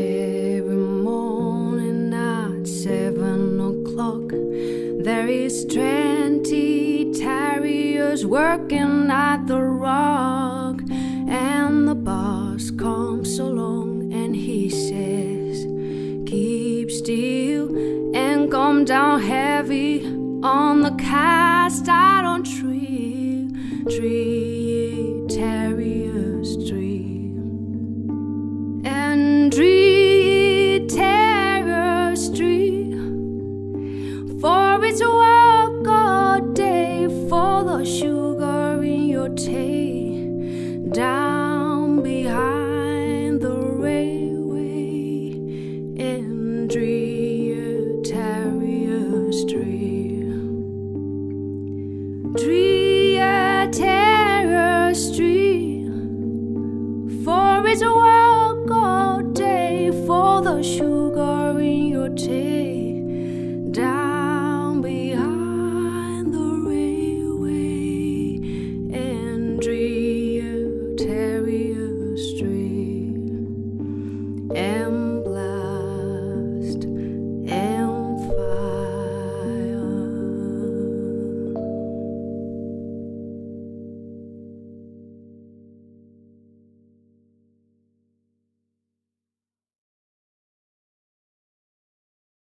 Every morning at 7 o'clock, there is 20 terriers working at the rock. And the boss comes along and he says, keep still and come down heavy on the cast iron tree. Three terriers, for it's a work all day for the sugar in your tea. Down behind the railway in Three terriers, for it's a work all day for the sugar.